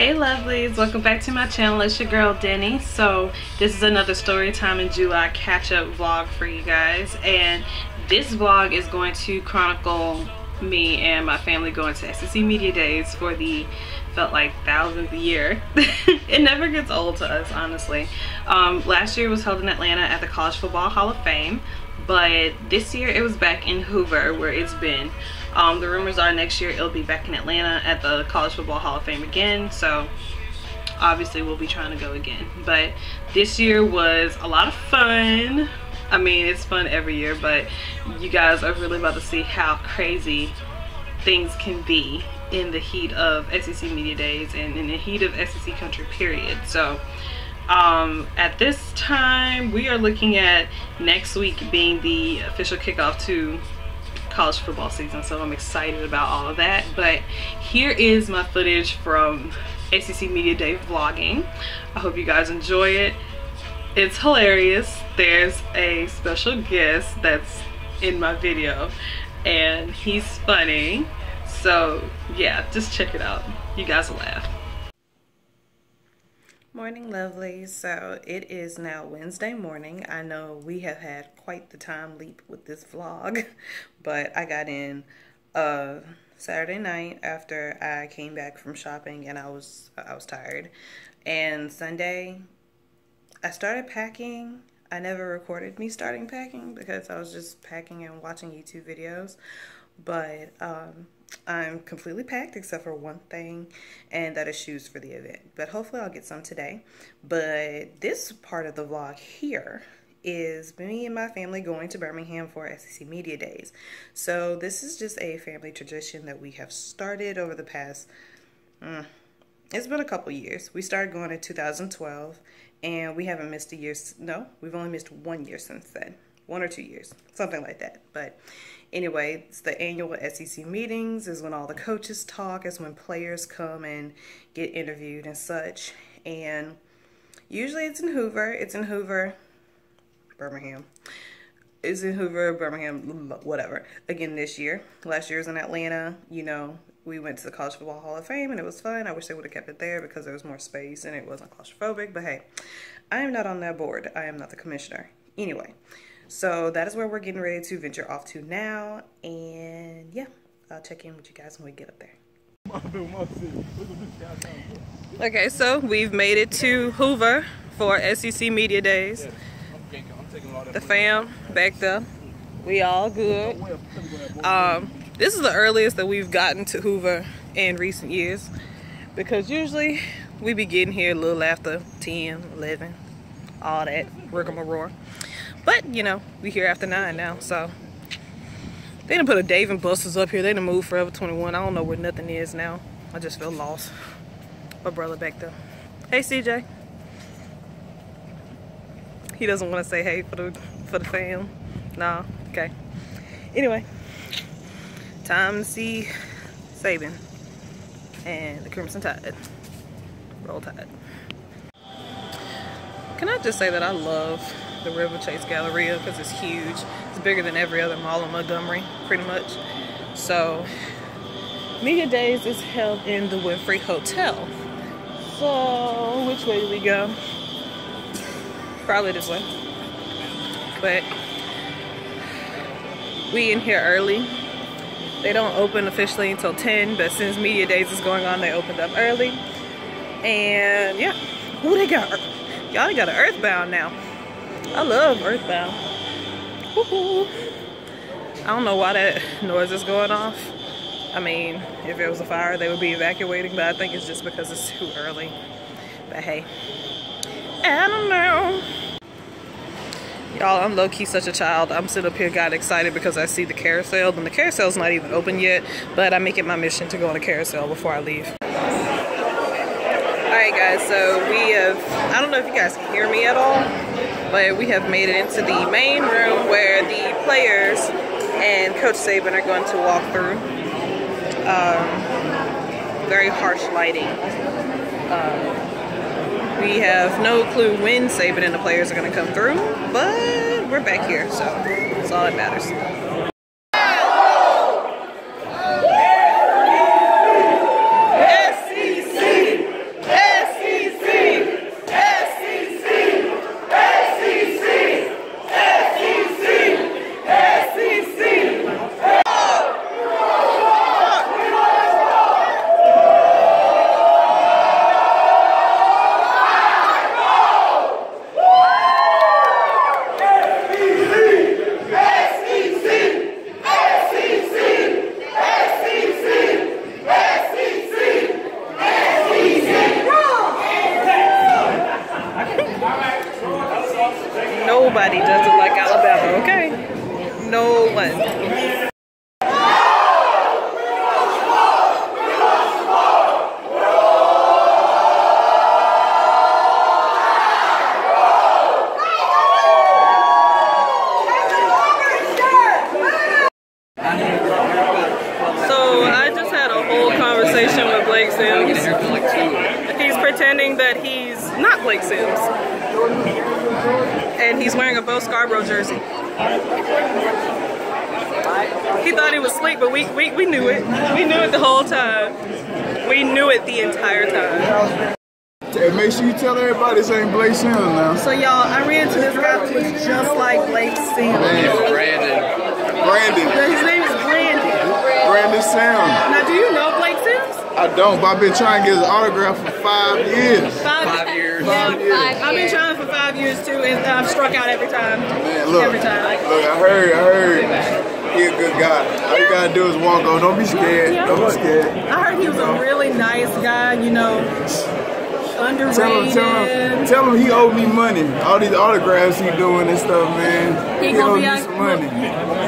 Hey lovelies, welcome back to my channel. It's your girl Denny. So this is another story time in July catch up vlog for you guys, and this vlog is going to chronicle me and my family going to SEC media days for the felt like thousandth year. It never gets old to us, honestly. Last year was held in Atlanta at the College Football Hall of Fame, but this year it was back in Hoover, where it's been. The rumors are next year it'll be back in Atlanta at the College Football Hall of Fame again, so obviously we'll be trying to go again. But this year was a lot of fun. I mean, it's fun every year, but you guys are really about to see how crazy things can be in the heat of SEC media days and in the heat of SEC country, period. So at this time we are looking at next week being the official kickoff to college football season, so I'm excited about all of that. But here is my footage from SEC media day vlogging. I hope you guys enjoy it. It's hilarious. There's a special guest that's in my video and he's funny, so yeah, just check it out. You guys will laugh. Morning lovelies. So it is now Wednesday morning. I know we have had quite the time leap with this vlog, but I got in Saturday night after I came back from shopping and I was tired. And Sunday I started packing. I never recorded me starting packing because I was just packing and watching YouTube videos, but I'm completely packed except for one thing, and that is shoes for the event, but hopefully I'll get some today. But this part of the vlog here is me and my family going to Birmingham for SEC media days. So this is just a family tradition that we have started over the past it's been a couple years. We started going in 2012 and we haven't missed a year. No, we've only missed one year since then, 1 or 2 years, something like that. But anyway, it's the annual SEC meetings, is when all the coaches talk, is when players come and get interviewed and such. And usually it's in Hoover, Birmingham. It's in Hoover, Birmingham, whatever. Again this year. Last year was in Atlanta. You know, we went to the College Football Hall of Fame and it was fun. I wish they would have kept it there because there was more space and it wasn't claustrophobic. But hey, I am not on that board. I am not the commissioner. Anyway. So that is where we're getting ready to venture off to now, and yeah, I'll check in with you guys when we get up there. Okay, so we've made it to Hoover for SEC media days. The fam back there, we all good. This is the earliest that we've gotten to Hoover in recent years, because usually we be getting here a little after 10, 11, all that rigmarole. But, you know, we here after 9 now, so. They done put a Dave and Buster's up here. They done moved Forever 21. I don't know where nothing is now. I just feel lost. My brother back there. Hey, CJ. He doesn't want to say hey for the fam. Nah, okay. Anyway, time to see Saban and the Crimson Tide. Roll Tide. Can I just say that I love the River Chase Galleria because it's huge. It's bigger than every other mall in Montgomery, pretty much. So, media days is held in the Winfrey Hotel. So, which way do we go? Probably this way. But we in here early. They don't open officially until 10, but since media days is going on, they opened up early. And yeah, who they got? Y'all, they got an Earthbound now. I love Earthbound. Woohoo! I don't know why that noise is going off. I mean, if it was a fire, they would be evacuating, but I think it's just because it's too early. But hey, I don't know. Y'all, I'm low-key such a child. I'm sitting up here, got excited because I see the carousel, and the carousel's not even open yet, but I make it my mission to go on a carousel before I leave. Alright guys, so we have, I don't know if you guys can hear me at all, but we have made it into the main room where the players and Coach Saban are going to walk through. Very harsh lighting. We have no clue when Saban and the players are going to come through, but we're back here, so that's all that matters. nobody does it like Alabama, okay? No one. Blake Sims. He's pretending that he's not Blake Sims. And he's wearing a Bo Scarborough jersey. He thought he was asleep, but we knew it. We knew it the whole time. We knew it the entire time. Make sure you tell everybody this ain't Blake Sims now. So y'all, I ran to this guy who was just like Blake Sims. Man, Brandon. Brandon. His name is Brandon. Brandon Sims. Now do you know Blake Sims? I don't, but I've been trying to get his autograph for 5 years. 5 years. 5 years. I've been trying for 5 years too, and I've struck out every time. Man, look, Look, I heard. He a good guy. All you gotta do is walk on. Don't be scared. Yeah. Don't be scared. I heard he was a really nice guy. You know, underrated. Tell him he owed me money. All these autographs he doing and stuff, man. He gonna be out some money.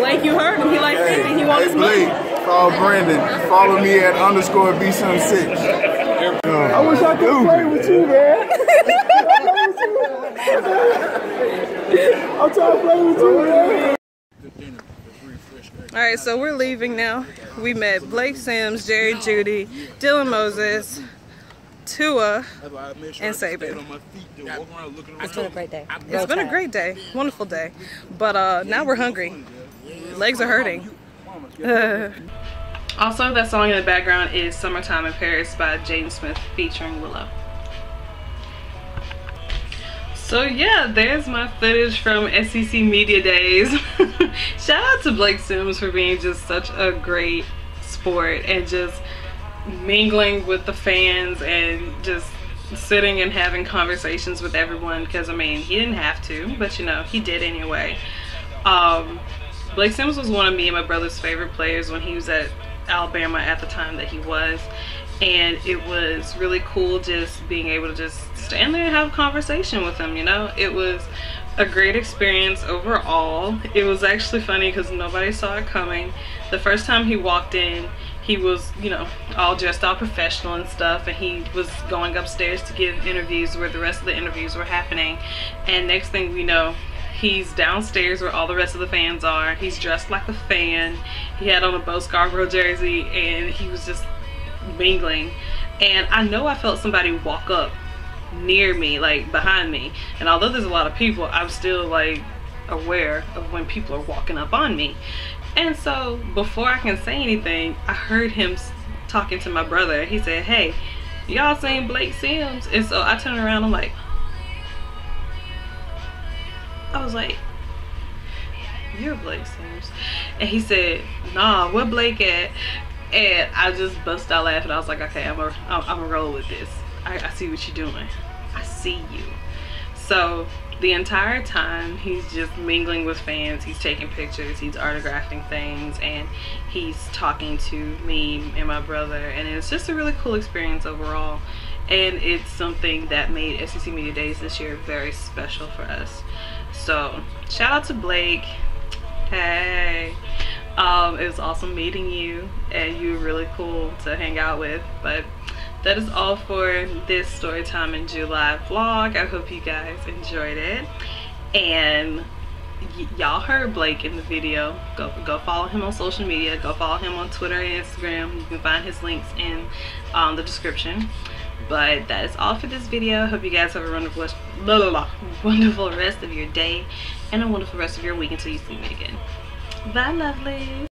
Blake, you heard him. He like 50. He wants money. Call Brandon. Follow me at _B76. I wish I could play with you, man. I'm trying to play with you, man. All right, so we're leaving now. We met Blake Sims, Jerry Judy, Dylan Moses, Tua, and Saban. It's been a great day. It's been a great day. Wonderful day. But now we're hungry. Legs are hurting. Also, that song in the background is Summertime in Paris by Jaden Smith featuring Willow. So yeah, there's my footage from SEC Media Days. Shout out to Blake Sims for being just such a great sport and just mingling with the fans and just sitting and having conversations with everyone, because I mean, he didn't have to, but you know, he did anyway. Blake Sims was one of me and my brother's favorite players when he was at Alabama at the time that he was, and it was really cool just being able to just stand there and have a conversation with him, you know? It was a great experience overall. It was actually funny because nobody saw it coming. The first time he walked in, he was, you know, all dressed all professional and stuff, and he was going upstairs to give interviews where the rest of the interviews were happening, and next thing we know, he's downstairs where all the rest of the fans are. He's dressed like a fan. He had on a Bo Scarborough jersey and he was just mingling. And I know I felt somebody walk up near me, like behind me. And although there's a lot of people, I'm still like aware of when people are walking up on me. And so before I can say anything, I heard him talking to my brother. He said, "Hey, y'all seen Blake Sims?" And so I turned around, I'm like, I was like, "You're Blake Sims?" And he said, "Nah, where Blake at?" And I just bust out laughing. I was like, okay, I'm a roll with this. I see what you're doing. I see you. So the entire time he's just mingling with fans. He's taking pictures, he's autographing things, and he's talking to me and my brother. And it's just a really cool experience overall. And it's something that made SEC Media Days this year very special for us. So shout out to Blake. Hey, it was awesome meeting you, and you were really cool to hang out with. But that is all for this Storytime in July vlog. I hope you guys enjoyed it, and y'all heard Blake in the video. Go follow him on social media. Go follow him on Twitter and Instagram. You can find his links in the description. But that is all for this video. Hope you guys have a wonderful, wonderful rest of your day and a wonderful rest of your week until you see me again. Bye, lovelies.